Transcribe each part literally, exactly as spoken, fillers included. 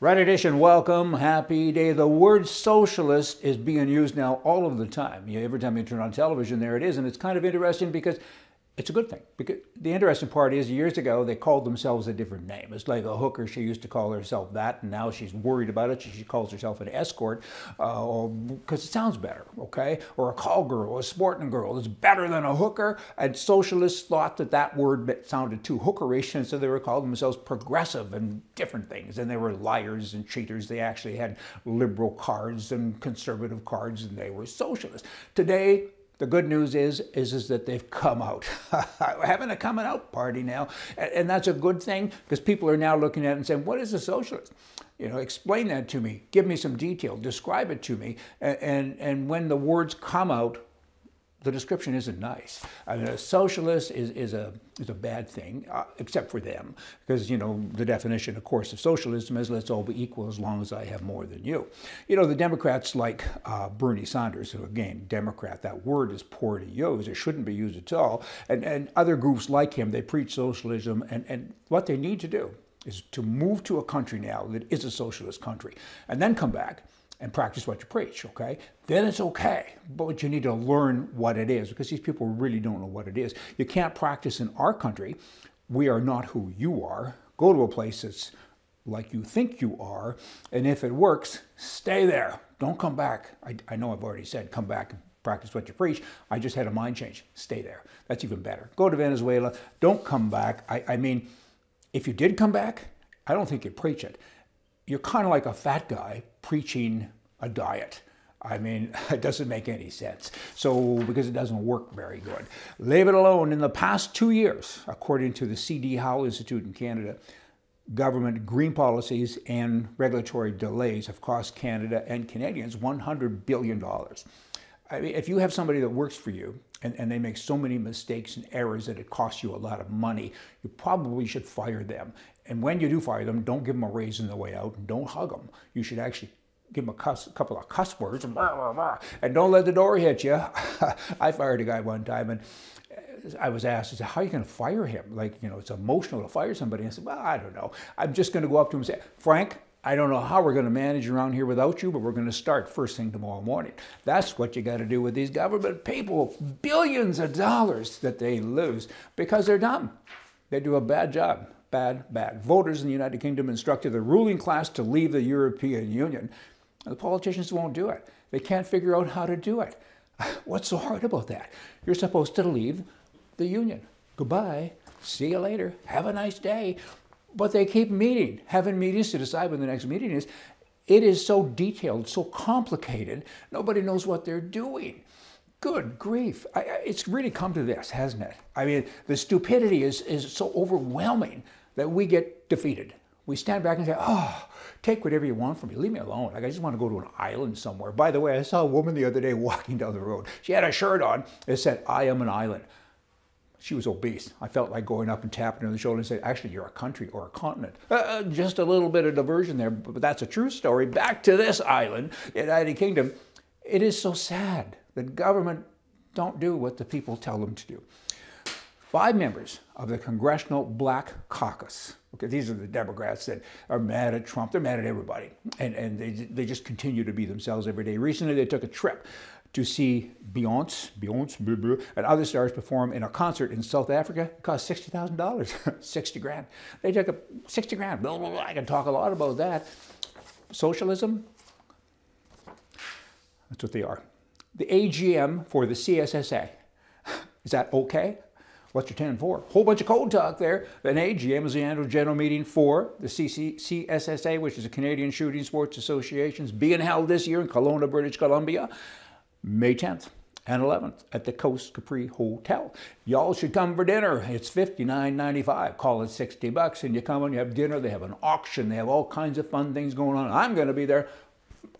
Right Edition, welcome. Happy day. The word socialist is being used now all of the time. You, every time you turn on television, there it is. And it's kind of interesting because it's a good thing. Because the interesting part is years ago, they called themselves a different name. It's like a hooker. She used to call herself that, and now she's worried about it. She, she calls herself an escort because uh, it sounds better, okay? Or a call girl, or a sporting girl. It's better than a hooker. And socialists thought that that word sounded too hookerish, and so they were calling themselves progressive and different things. And they were liars and cheaters. They actually had liberal cards and conservative cards, and they were socialists. Today, the good news is, is, is that they've come out. We're having a coming out party now. And, and that's a good thing because people are now looking at it and saying, what is a socialist? You know, explain that to me. Give me some detail. Describe it to me. And, and, and when the words come out, the description isn't nice. I mean, a socialist is, is, a, is a bad thing, uh, except for them. Because, you know, the definition, of course, of socialism is let's all be equal as long as I have more than you. You know, the Democrats like uh, Bernie Sanders, who, again, Democrat, that word is poor to use. It shouldn't be used at all. And, and other groups like him, they preach socialism. And, and what they need to do is to move to a country now that is a socialist country and then come back and practice what you preach, okay? Then it's okay, but you need to learn what it is because these people really don't know what it is. You can't practice in our country. We are not who you are. Go to a place that's like you think you are, and if it works, stay there. Don't come back. I, I know I've already said come back and practice what you preach. I just had a mind change. Stay there. That's even better. Go to Venezuela. Don't come back. I, I mean, if you did come back, I don't think you'd preach it. You're kind of like a fat guy preaching a diet. I mean, it doesn't make any sense. So, because it doesn't work very good. Leave it alone. In the past two years, according to the C D Howe Institute in Canada, government green policies and regulatory delays have cost Canada and Canadians one hundred billion dollars. I mean, if you have somebody that works for you and, and they make so many mistakes and errors that it costs you a lot of money, you probably should fire them. And when you do fire them, don't give them a raise on the way out and don't hug them. You should actually give them a, cuss, a couple of cuss words and, blah, blah, blah, and don't let the door hit you. I fired a guy one time and I was asked, I said, how are you going to fire him? Like, you know, it's emotional to fire somebody. And I said, well, I don't know. I'm just going to go up to him and say, Frank, I don't know how we're going to manage around here without you, but we're going to start first thing tomorrow morning. That's what you got to do with these government people. Billions of dollars that they lose because they're dumb. They do a bad job. Bad, bad. Voters in the United Kingdom instructed the ruling class to leave the European Union. The politicians won't do it. They can't figure out how to do it. What's so hard about that? You're supposed to leave the Union. Goodbye. See you later. Have a nice day. But they keep meeting, having meetings to decide when the next meeting is. It is so detailed, so complicated, nobody knows what they're doing. Good grief. I, it's really come to this, hasn't it? I mean, the stupidity is, is so overwhelming that we get defeated. We stand back and say, oh, take whatever you want from me. Leave me alone. Like, I just want to go to an island somewhere. By the way, I saw a woman the other day walking down the road. She had a shirt on that said, I am an island. She was obese. I felt like going up and tapping her on the shoulder and saying, actually, you're a country or a continent. Uh, just a little bit of diversion there, but that's a true story. Back to this island, United Kingdom. It is so sad that government don't do what the people tell them to do. Five members of the Congressional Black Caucus, okay, these are the Democrats that are mad at Trump, they're mad at everybody, and, and they, they just continue to be themselves every day. Recently, they took a trip to see Beyoncé, Beyoncé, blah, blah, and other stars perform in a concert in South Africa. It cost sixty thousand dollars, sixty grand. They took a sixty grand, blah, blah, blah. I can talk a lot about that. Socialism, that's what they are. The A G M for the C S S A. Is that okay? What's your ten for? Whole bunch of cold talk there. An A G M is the annual general meeting for the C S S A, which is the Canadian Shooting Sports Association, being held this year in Kelowna, British Columbia, May tenth and eleventh at the Coast Capri Hotel. Y'all should come for dinner. It's fifty-nine ninety-five. Call it sixty bucks, and you come and you have dinner. They have an auction. They have all kinds of fun things going on. I'm going to be there.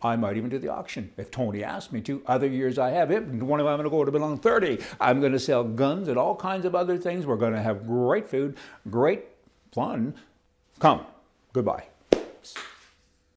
I might even do the auction if Tony asked me to. Other years I have it. One of them I'm going to go to belong thirty. I'm going to sell guns and all kinds of other things. We're going to have great food, great fun. Come. Goodbye.